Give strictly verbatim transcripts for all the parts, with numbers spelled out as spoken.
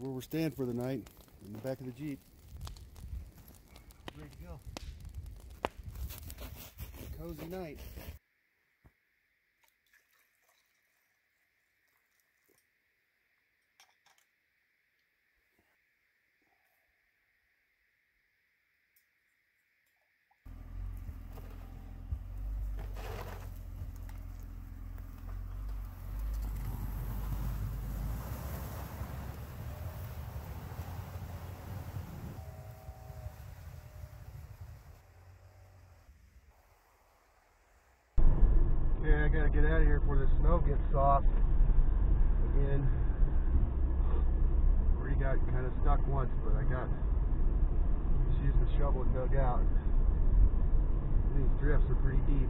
where we're staying for the night, in the back of the Jeep. Ready to go. A cozy night. I gotta get out of here before the snow gets soft again. Already got kind of stuck once, but I got just used the shovel and dug out. These drifts are pretty deep.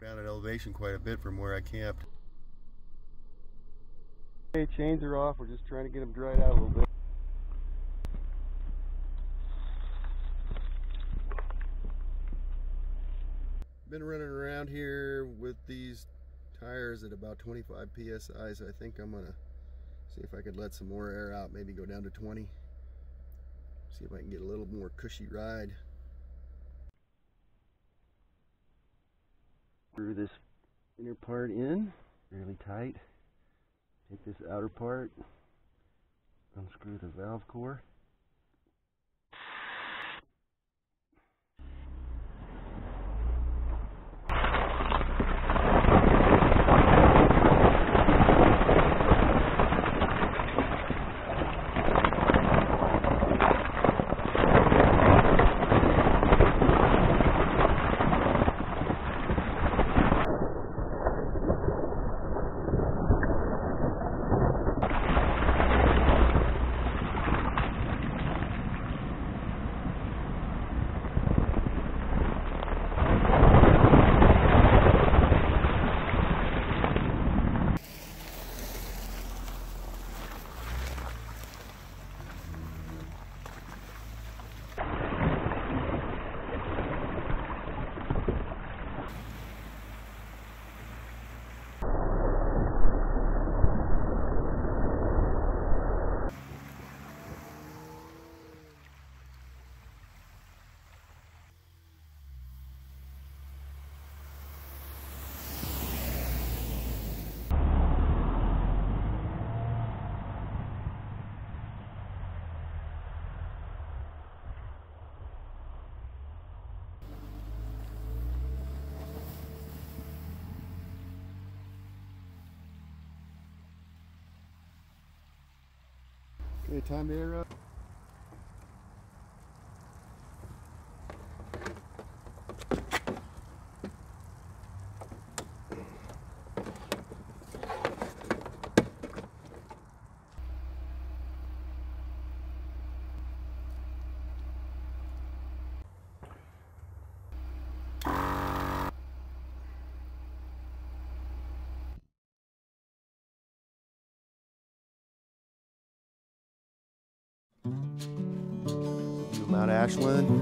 Down at elevation quite a bit from where I camped. Okay, chains are off. We're just trying to get them dried out a little bit. Been running around here with these tires at about twenty-five P S I, so I think I'm gonna see if I could let some more air out, maybe go down to twenty. See if I can get a little more cushy ride. Screw this inner part in really tight. Take this outer part, unscrew the valve core. Okay, time to air up. Mount Ashland.